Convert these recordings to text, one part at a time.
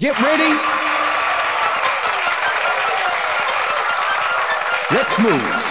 Get ready. Let's move.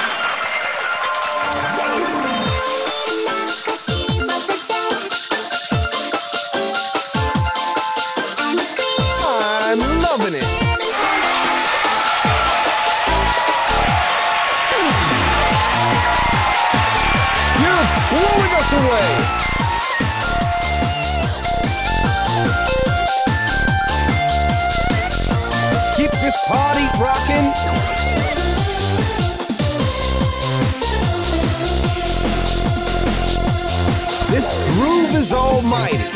This groove is almighty.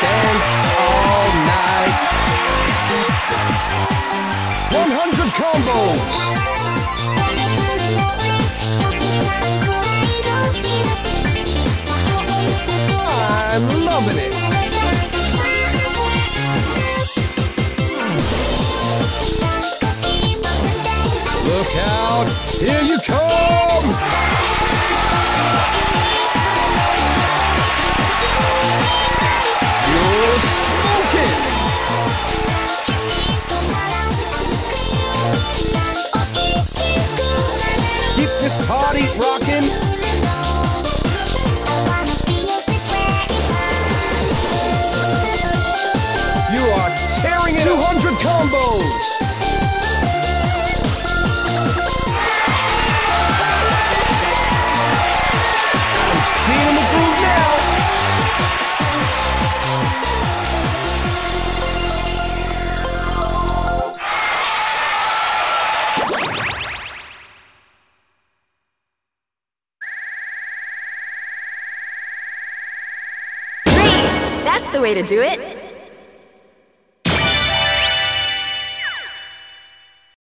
Dance all night. 100 combos. I'm loving it. Look out, here you come! You're smoking! Keep this party rocking! You are tearing it! 200 combos! Way to do it.